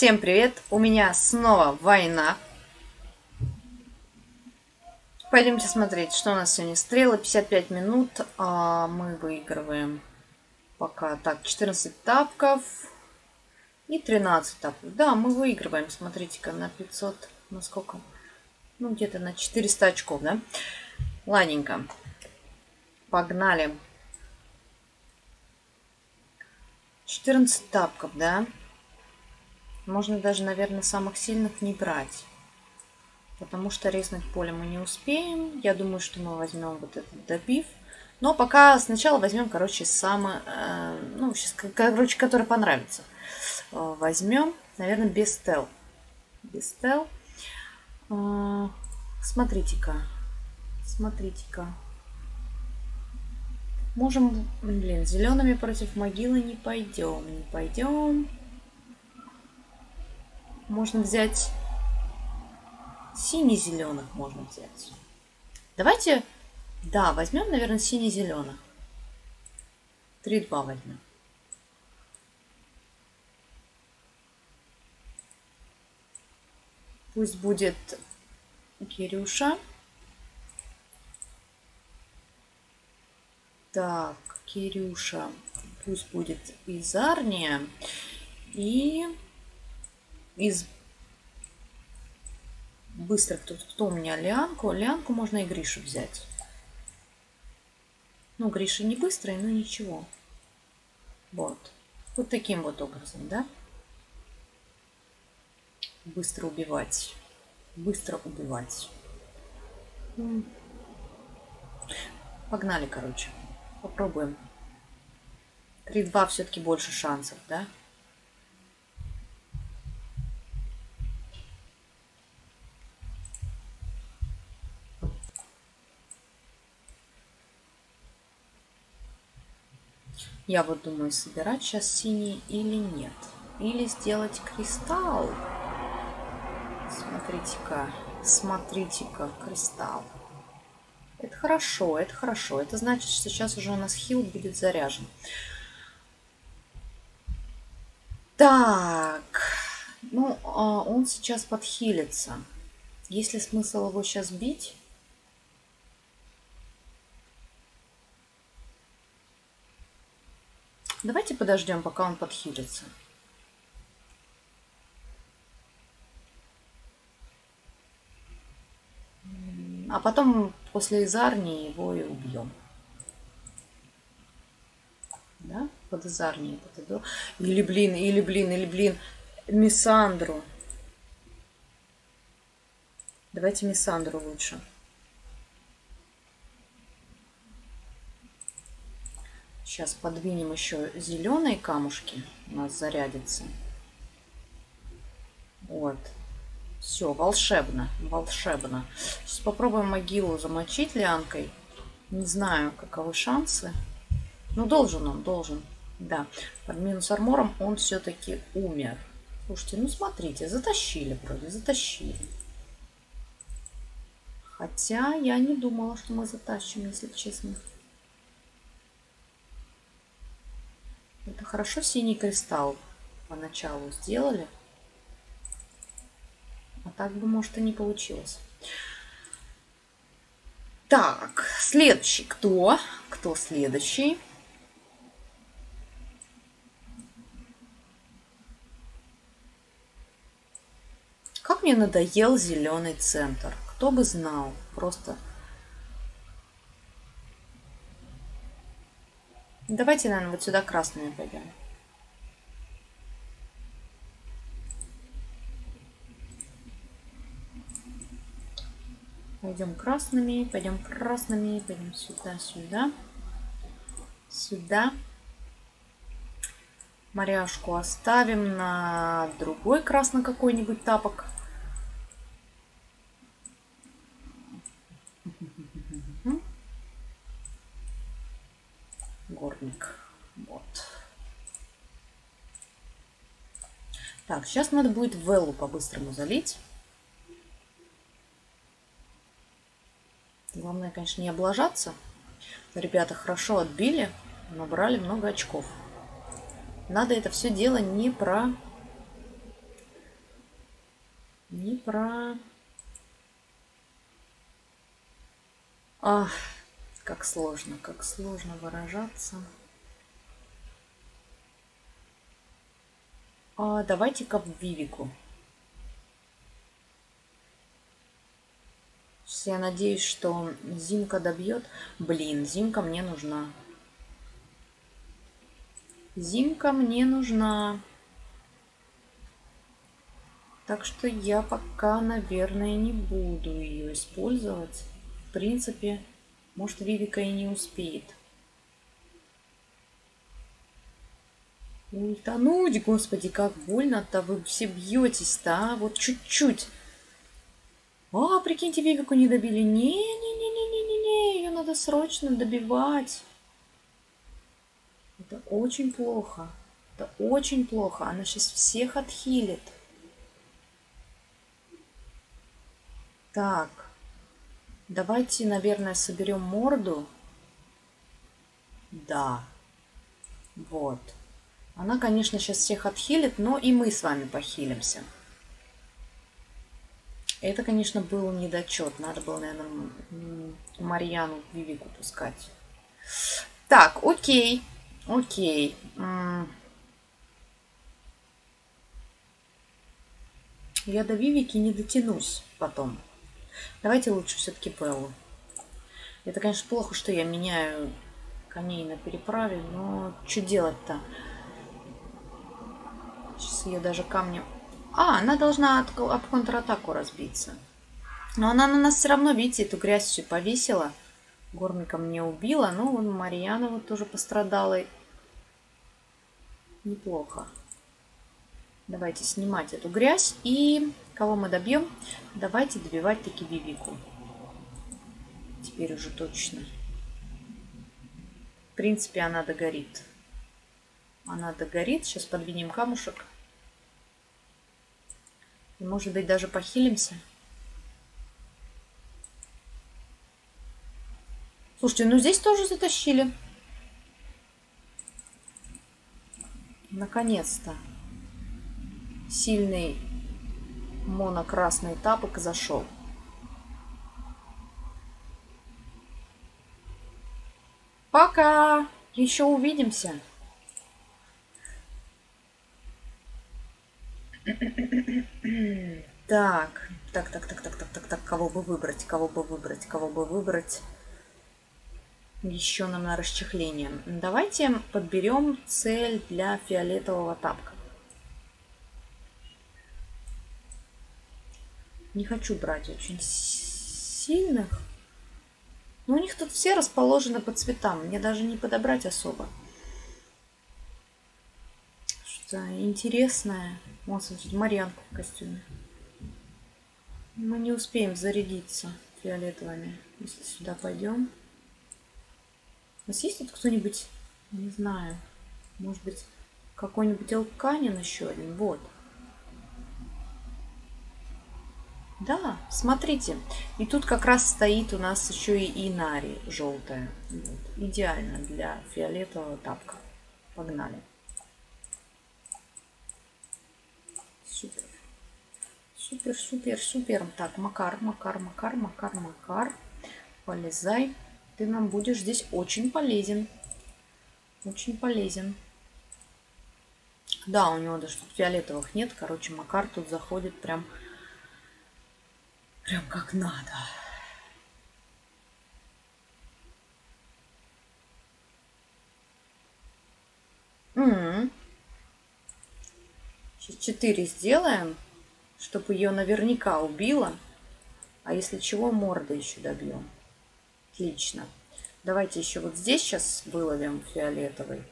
Всем привет! У меня снова война. Пойдемте смотреть, что у нас сегодня. Стрелы, 55 минут. А мы выигрываем пока. Так, 14 тапков и 13 тапков. Да, мы выигрываем, смотрите-ка, на 500, на сколько? Ну, где-то на 400 очков, да? Ладненько. Погнали. 14 тапков, да? Можно даже, наверное, самых сильных не брать. Потому что резнуть поле мы не успеем. Я думаю, что мы возьмем вот этот добив. Но пока сначала возьмем, короче, самый... ну, сейчас, короче, который понравится. Возьмем, наверное, без тел. Без тел. Смотрите-ка. Смотрите-ка. Можем... Блин, зелеными против могилы не пойдем. Не пойдем. Можно взять сине-зеленых, можно взять. Давайте, да, возьмем, наверное, сине-зеленых. 3-2 возьмем. Пусть будет Кирюша. Так, Кирюша. Пусть будет из Арния. И... из быстрых тут кто у меня? Лианку. Лианку можно и Гришу взять. Ну, Гриша не быстрый, но ничего. Вот. Вот таким вот образом, да? Быстро убивать. Быстро убивать. Погнали, короче. Попробуем. 3-2 все-таки больше шансов, да? Я вот думаю, собирать сейчас синий или нет. Или сделать кристалл. Смотрите-ка. Смотрите-ка, кристалл. Это хорошо, это хорошо. Это значит, что сейчас уже у нас хил будет заряжен. Так. Ну, он сейчас подхилится. Есть ли смысл его сейчас бить? Давайте подождем, пока он подхилится. А потом после Изарни его и убьем. Да? Под Изарни. Или, блин, Миссандру. Давайте Миссандру лучше. Сейчас подвинем еще зеленые камушки. У нас зарядится. Вот. Все, волшебно. Волшебно. Сейчас попробуем могилу замочить лианкой. Не знаю, каковы шансы. Но должен он, должен. Да. Под минус армором он все-таки умер. Слушайте, ну смотрите, затащили вроде, затащили. Хотя я не думала, что мы затащим, если честно. Это хорошо, синий кристалл поначалу сделали. А так бы, может, и не получилось. Так, следующий кто? Кто следующий? Как мне надоел зеленый центр. Кто бы знал, просто... Давайте, наверное, вот сюда красными пойдем. Пойдем красными, пойдем красными, пойдем сюда, сюда, сюда. Марьяшку оставим на другой красный какой-нибудь тапок. Горник. Вот. Так, сейчас надо будет Веллу по-быстрому залить. Главное, конечно, не облажаться. Ребята хорошо отбили, набрали много очков. Надо это все дело не про... не про... Ах, как сложно выражаться. Давайте-ка в Вивику. Я надеюсь, что Зинка добьет. Блин, Зинка мне нужна. Зинка мне нужна. Так что я пока, наверное, не буду ее использовать. В принципе, может, Вивика и не успеет. Ультануть, господи, как больно-то вы все бьетесь-то, а? Вот чуть-чуть. А, прикиньте, Вивику не добили. Не-не-не-не-не-не-не, ее надо срочно добивать. Это очень плохо. Это очень плохо. Она сейчас всех отхилит. Так. Давайте, наверное, соберем морду. Да. Вот. Она, конечно, сейчас всех отхилит, но и мы с вами похилимся. Это, конечно, был недочет. Надо было, наверное, Марьяну Вивику пускать. Так, окей. Окей. Я до Вивики не дотянусь потом. Давайте лучше все-таки Беллу. Это, конечно, плохо, что я меняю коней на переправе, но что делать-то? Сейчас ее даже камнем... А, она должна об контратаку разбиться. Но она на нас все равно, видите, эту грязь всю повесила. Гормика мне убила, но вон Марьяна вот тоже пострадала. Неплохо. Давайте снимать эту грязь. И кого мы добьем? Давайте добивать таки Вивику. Теперь уже точно. В принципе, она догорит. Она догорит. Сейчас подвинем камушек. И, может быть, даже похилимся. Слушайте, ну здесь тоже затащили. Наконец-то. Сильный монокрасный тапок зашел. Пока! Еще увидимся. Так, кого бы выбрать? Еще нам на расчехление. Давайте подберем цель для фиолетового тапка. Не хочу брать очень сильных. Но у них тут все расположены по цветам. Мне даже не подобрать особо. Интересное. Вот, смотрите, Марьянку в костюме. Мы не успеем зарядиться фиолетовыми, если сюда пойдем. У нас есть тут кто-нибудь, не знаю, может быть, какой-нибудь Элканин еще один? Вот. Да, смотрите. И тут как раз стоит у нас еще и Инари желтая. Вот. Идеально для фиолетового тапка. Погнали. Супер, супер, супер, супер. Так, Макар. Полезай. Ты нам будешь здесь очень полезен. Очень полезен. Да, у него даже тут фиолетовых нет. Короче, Макар тут заходит прям как надо. Сейчас 4 сделаем, чтобы ее наверняка убило. А если чего, морды еще добьем. Отлично. Давайте еще вот здесь сейчас выловим фиолетовый.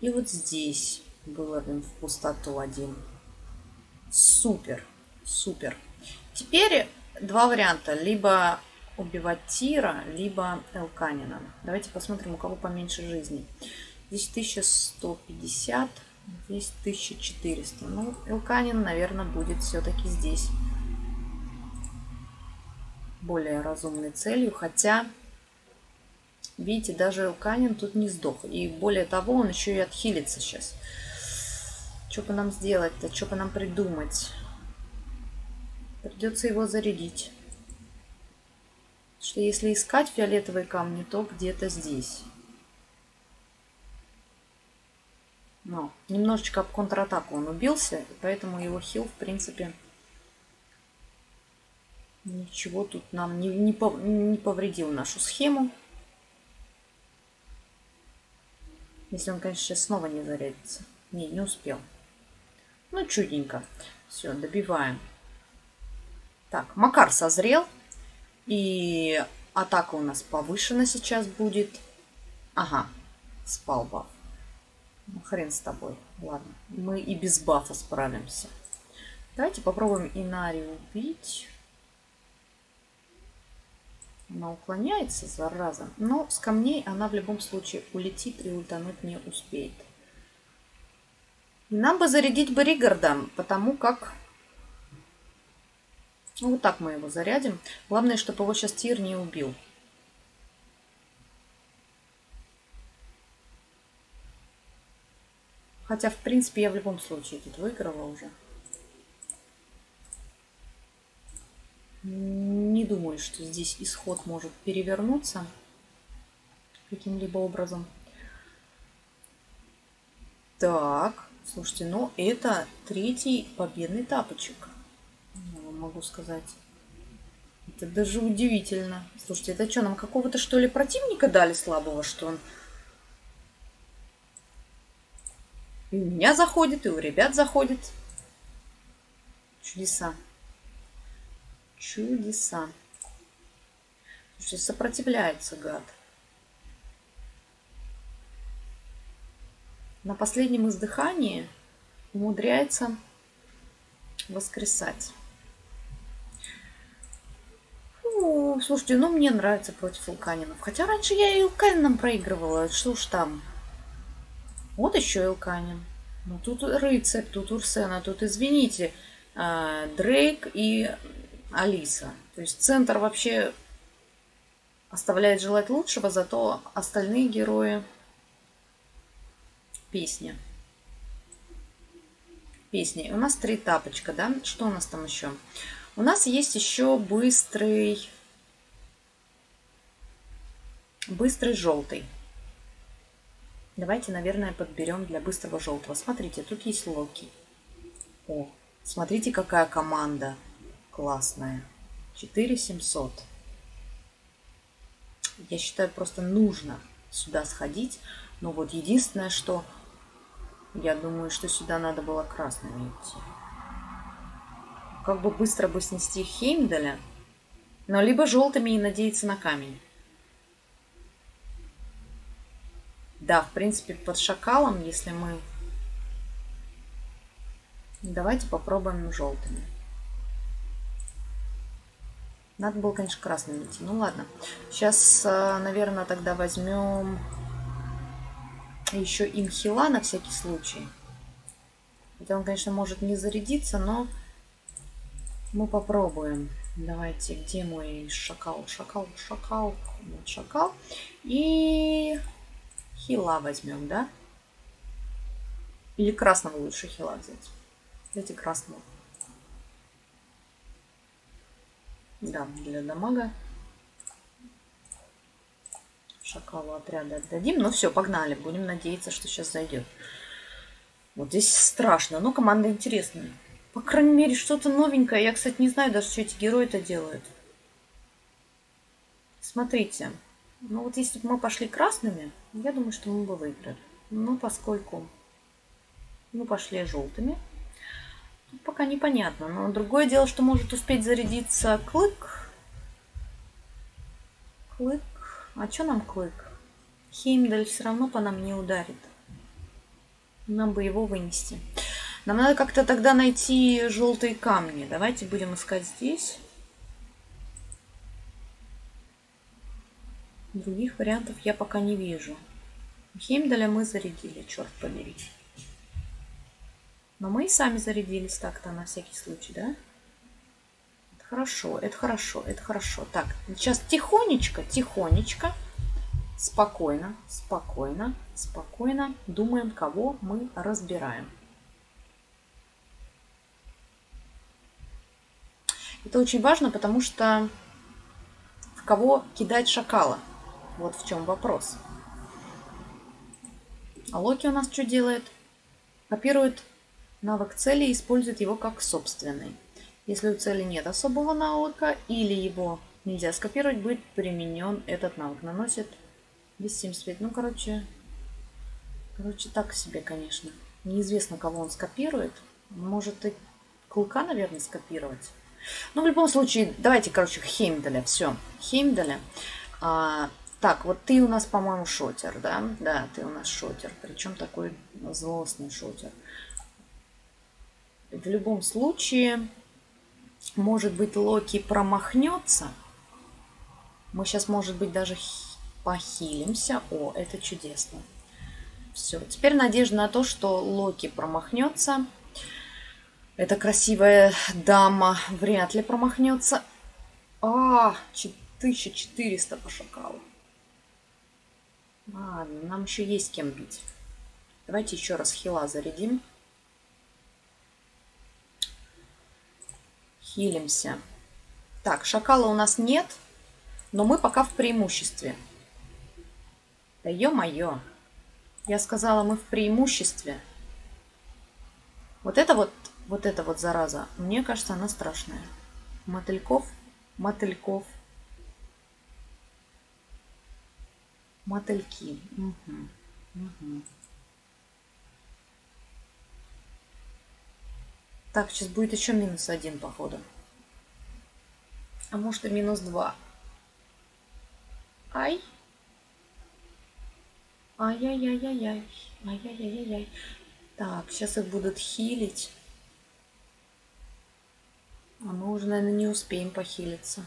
И вот здесь выловим в пустоту один. Супер. Супер. Теперь два варианта. Либо убивать Тира, либо Элканина. Давайте посмотрим, у кого поменьше жизни. Здесь 1150. Здесь 1400. Ну, Элканин, наверное, будет все-таки здесь более разумной целью. Хотя, видите, даже Элканин тут не сдох. И более того, он еще и отхилится сейчас. Что бы нам сделать-то? Что бы нам придумать? Придется его зарядить. Потому что если искать фиолетовые камни, то где-то здесь. Но немножечко об контратаку он убился, и поэтому его хил, в принципе, ничего тут нам не повредил нашу схему. Если он, конечно, сейчас снова не зарядится. Не успел. Ну, чудненько. Все, добиваем. Так, Макар созрел. И атака у нас повышена сейчас будет. Ага, спал баф. Ну, хрен с тобой. Ладно, мы и без бафа справимся. Давайте попробуем Инари убить. Она уклоняется, зараза. Но с камней она в любом случае улетит и ультануть не успеет. И нам бы зарядить Боригарда, потому как... Ну, вот так мы его зарядим. Главное, чтобы его сейчас Тир не убил. Хотя, в принципе, я в любом случае тут выиграла уже. Не думаю, что здесь исход может перевернуться каким-либо образом. Так, слушайте, ну это третий победный тапочек. Могу сказать, это даже удивительно. Слушайте, это что, нам какого-то, что ли, противника дали слабого, что он и у меня заходит, и у ребят заходит. Чудеса, чудеса. Слушайте, сопротивляется гад. На последнем издыхании умудряется воскресать. Слушайте, ну мне нравится против Элканинов. Хотя раньше я и Элканинам проигрывала. Что уж там. Вот еще Элканин. Ну тут рыцарь, тут Урсена, тут, извините, Дрейк и Алиса. То есть центр вообще оставляет желать лучшего, зато остальные герои... Песня. Песни. У нас три тапочка, да? Что у нас там еще? У нас есть еще быстрый желтый. Давайте, наверное, подберем для быстрого желтого. Смотрите, тут есть Локи. О, смотрите, какая команда классная. 4700. Я считаю, просто нужно сюда сходить. Но вот единственное, что я думаю, что сюда надо было красными идти. Как бы быстро бы снести Хеймдаля, но либо желтыми и надеяться на камень. Да, в принципе, под шакалом, если мы... Давайте попробуем желтыми. Надо было, конечно, красным идти. Ну ладно. Сейчас, наверное, тогда возьмем еще Инхила на всякий случай. Хотя он, конечно, может не зарядиться, но... Мы попробуем. Давайте, где мой шакал? Шакал. Вот шакал. И хила возьмем, да? Или красного лучше хила взять. Давайте красного. Да, для дамага. Шакалу отряда отдадим. Ну все, погнали. Будем надеяться, что сейчас зайдет. Вот здесь страшно. Но команда интересная. По крайней мере, что-то новенькое. Я, кстати, не знаю даже, что эти герои-то делают. Смотрите. Ну вот если бы мы пошли красными, я думаю, что мы бы выиграли. Но поскольку мы пошли желтыми, пока непонятно. Но другое дело, что может успеть зарядиться Клык. Клык. А что нам Клык? Хеймдаль все равно по нам не ударит. Нам бы его вынести. Нам надо как-то тогда найти желтые камни. Давайте будем искать здесь. Других вариантов я пока не вижу. Хеймдаля мы зарядили, черт побери. Но мы и сами зарядились так-то на всякий случай, да? Это хорошо, это хорошо, это хорошо. Так, сейчас тихонечко, тихонечко. Спокойно, спокойно, спокойно. Думаем, кого мы разбираем. Это очень важно, потому что в кого кидать шакала? Вот в чем вопрос. А Локи у нас что делает? Копирует навык цели и использует его как собственный. Если у цели нет особого навыка или его нельзя скопировать, будет применен этот навык. Наносит 275. Ну, короче, так себе, конечно. Неизвестно, кого он скопирует. Может, и Клыка, наверное, скопировать. Ну, в любом случае, давайте, короче, Хеймдаля. Все, Хеймдаля. Так, вот ты у нас, по-моему, шотер, да? Да, ты у нас шотер. Причем такой злостный шотер. В любом случае... Может быть, Локи промахнется. Мы сейчас, может быть, даже похилимся. О, это чудесно. Все, теперь надежда на то, что Локи промахнется. Эта красивая дама вряд ли промахнется. А, 1400 по шакалу. Ладно, нам еще есть кем бить. Давайте еще раз хила зарядим. Хилимся. Так, шакала у нас нет, но мы пока в преимуществе. Да ё-моё. Я сказала, мы в преимуществе. Вот это вот зараза. Мне кажется, она страшная. Мотыльки. Угу. Так, сейчас будет еще -1, походу. А может и -2. Ай. Ай-яй-яй-яй-яй. Ай-яй-яй-яй-яй. Так, сейчас их будут хилить. А мы уже, наверное, не успеем похилиться.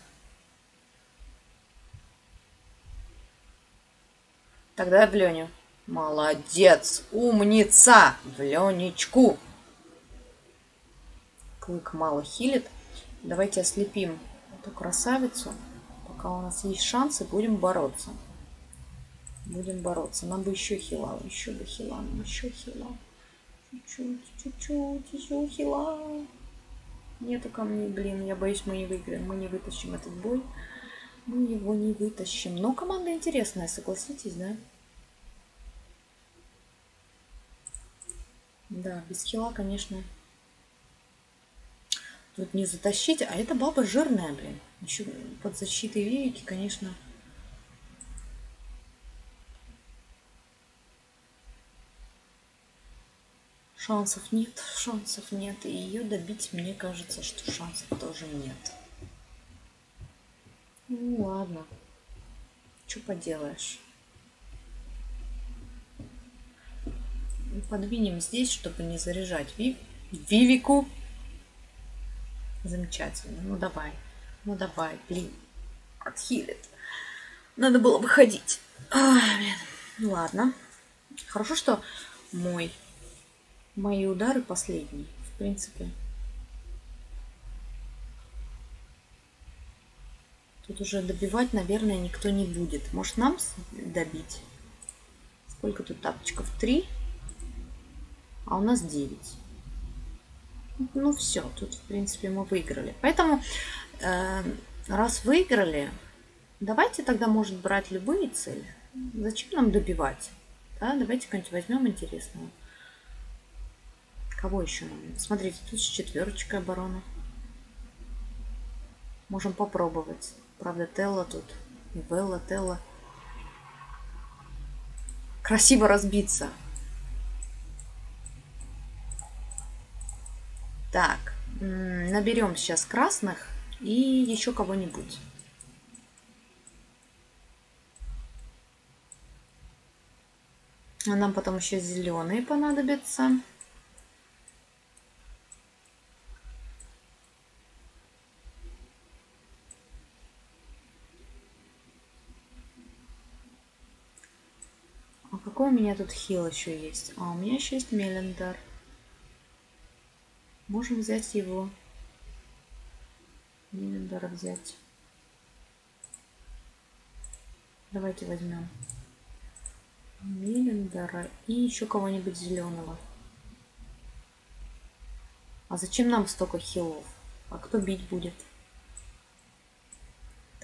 Тогда в Леню. Молодец! Умница! В Ленечку! Клык мало хилит. Давайте ослепим эту красавицу. Пока у нас есть шансы, будем бороться. Нам бы еще хила. Чуть-чуть, еще хила. Нету камней, блин. Я боюсь, мы не выиграем. Мы не вытащим этот бой. Мы его не вытащим. Но команда интересная, согласитесь, да? Да, без хила, конечно... Тут не затащить, а эта баба жирная, блин. Еще под защитой веки, конечно. Шансов нет. И ее добить, мне кажется, что шансов тоже нет. Ну ладно. Что поделаешь? Подвинем здесь, чтобы не заряжать Вивику. Замечательно. Ну давай, блин. Отхилит. Надо было выходить. А, блин. Ладно. Хорошо, что мои удары последние, в принципе. Тут уже добивать, наверное, никто не будет. Может, нам добить? Сколько тут тапочков? 3. А у нас 9. Ну все, тут в принципе мы выиграли. Поэтому, раз выиграли, давайте тогда, может, брать любые цели. Зачем нам добивать? Да, давайте кого-нибудь возьмем интересного. Кого еще нам? Смотрите, тут 4-ка оборона. Можем попробовать. Правда, Телла тут. И Белла, Телла. Красиво разбиться. Так, наберем сейчас красных и еще кого-нибудь. А нам потом еще зеленые понадобятся. А какой у меня тут хил еще есть? А у меня еще есть Мелиндар. Можем взять его. Мелиндар взять. Давайте возьмем Мелиндара и еще кого-нибудь зеленого. А зачем нам столько хилов? А кто бить будет?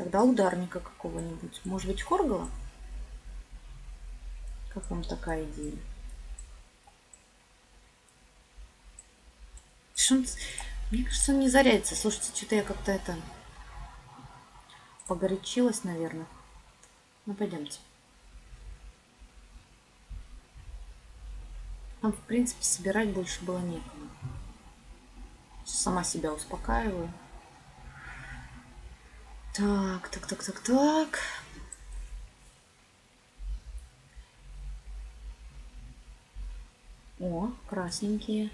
Тогда ударника какого-нибудь. Может быть, Хоргала? Как вам такая идея? Мне кажется, он не зарядится. Слушайте, что-то я как-то это... Погорячилась, наверное. Ну, пойдемте. Там, в принципе, собирать больше было некому. Сама себя успокаиваю. Так. О, красненькие.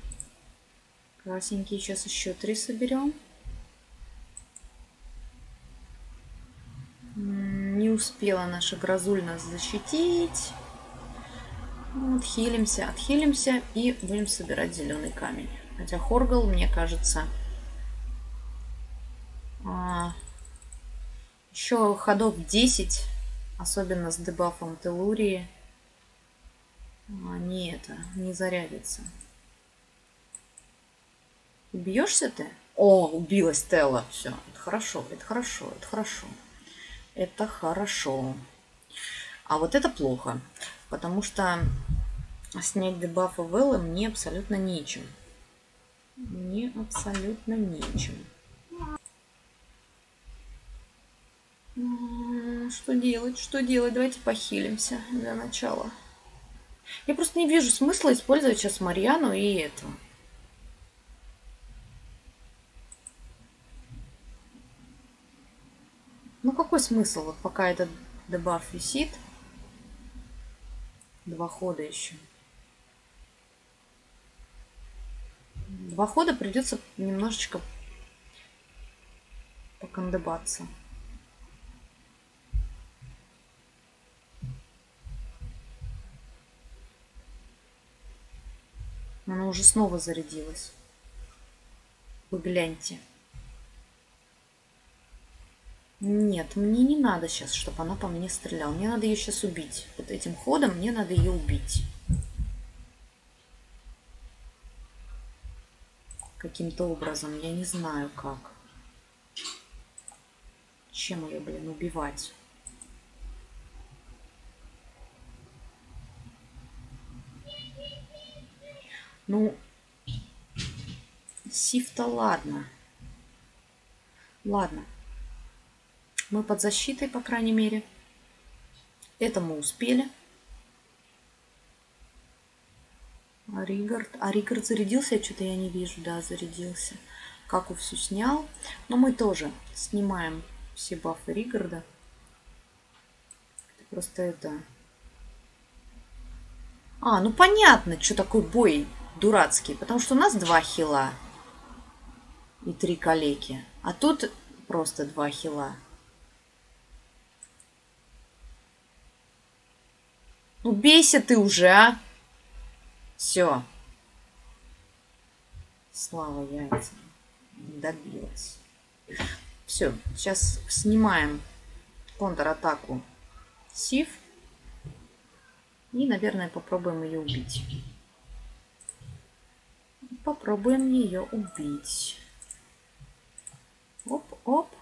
Красненькие. Сейчас еще 3 соберем. Не успела наша грозуль нас защитить. Отхилимся и будем собирать зеленый камень. Хотя Хоргал, мне кажется, еще ходов 10, особенно с дебафом Телурии, не зарядится. Убьешься ты? О, убилась Телла. Все, это хорошо. А вот это плохо. Потому что снять дебафы Веллы мне абсолютно нечем. Что делать? Давайте похилимся для начала. Я просто не вижу смысла использовать сейчас Марьяну и это. Ну какой смысл, вот пока этот дебаф висит? 2 хода еще. 2 хода придется немножечко покандыбаться. Она уже снова зарядилась. Вы гляньте. Нет, мне не надо сейчас, чтобы она по мне стреляла. Мне надо ее сейчас убить. Вот этим ходом мне надо ее убить. Каким-то образом. Я не знаю как. Чем ее, блин, убивать? Ну, Сиф-то ладно. Ладно. Мы под защитой, по крайней мере. Это мы успели. Ригард зарядился? Что-то я не вижу. Да, зарядился. Каку всю снял. Но мы тоже снимаем все бафы Ригарда. Просто это... А, ну понятно, что такой бой дурацкий. Потому что у нас 2 хила. И 3 калеки. А тут просто 2 хила. Ну, бейся ты уже, а! Все. Слава яйца. Добилась. Все, сейчас снимаем контратаку Сиф. И, наверное, попробуем ее убить. Оп.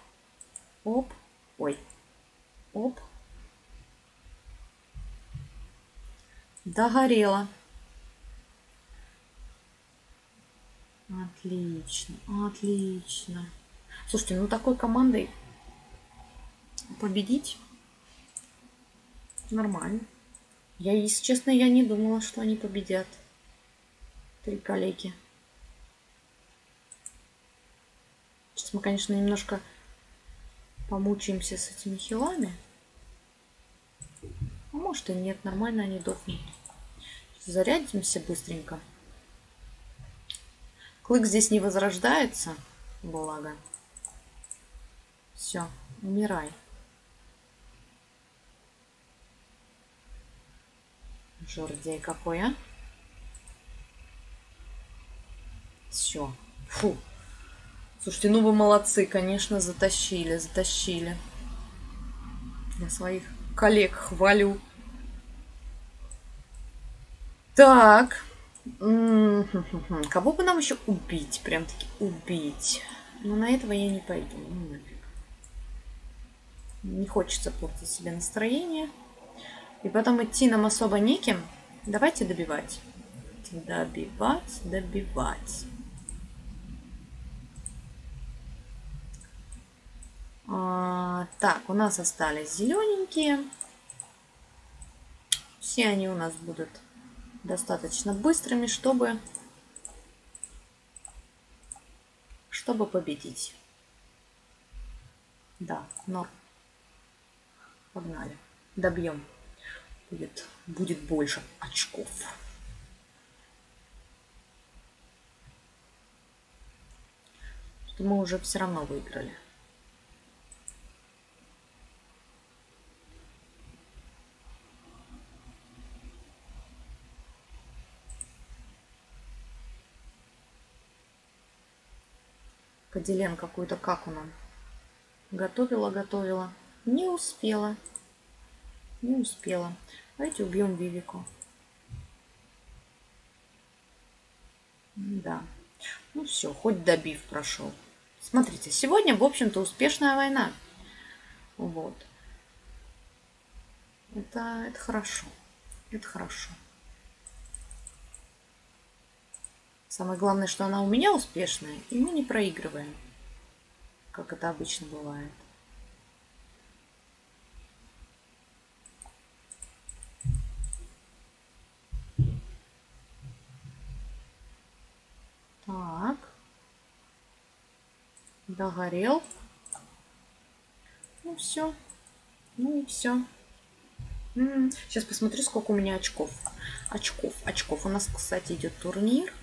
Ой. Оп. Догорела. Отлично. Слушайте, ну такой командой победить нормально. Я, если честно, я не думала, что они победят. 3 коллеги. Сейчас мы, конечно, немножко помучаемся с этими хилами. А может и нет, нормально они дохнут. Зарядимся быстренько. Клык здесь не возрождается, благо. Все, умирай. Жердяй какой, а? Все. Фу. Слушайте, ну вы молодцы, конечно, затащили. Для своих коллег хвалю. Так. Кого бы нам еще убить? Прям-таки убить. Но на этого я не пойду. Не хочется портить себе настроение. И потом идти нам особо неким. Давайте добивать. Добивать, добивать. Так, у нас остались зелененькие. Все они у нас будут достаточно быстрыми, чтобы победить. Да, но погнали. Добьем. Будет больше очков. Что мы уже все равно выиграли. Поделен какую-то как он. Готовила. Не успела. Давайте убьем Вивику. Да. Ну все, хоть добив прошел. Смотрите, сегодня, в общем-то, успешная война. Вот. Это хорошо. Это хорошо. Самое главное, что она у меня успешная, и мы не проигрываем, как это обычно бывает. Так. Догорел. Ну все. Ну и все. Сейчас посмотрю, сколько у меня очков. Очков. У нас, кстати, идет турнир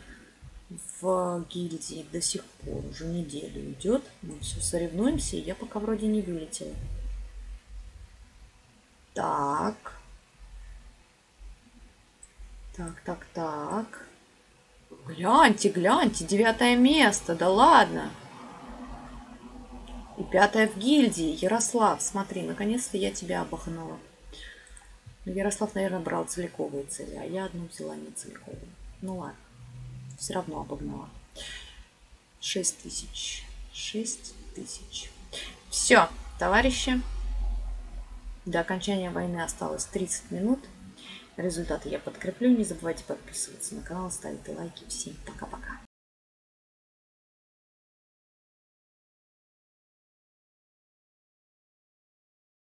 в гильдии до сих пор. Уже неделю идет. Мы все соревнуемся, и я пока вроде не вылетела. Так. Так. Гляньте, 9-е место, да ладно. И 5-е в гильдии. Ярослав, смотри, наконец-то я тебя обогнула. Ярослав, наверное, брал целиковые цели, а я одну взяла не целиковую. Ну ладно, все равно обогнула. 6 тысяч. Все, товарищи. До окончания войны осталось 30 минут. Результаты я подкреплю. Не забывайте подписываться на канал, ставить лайки. Всем пока-пока.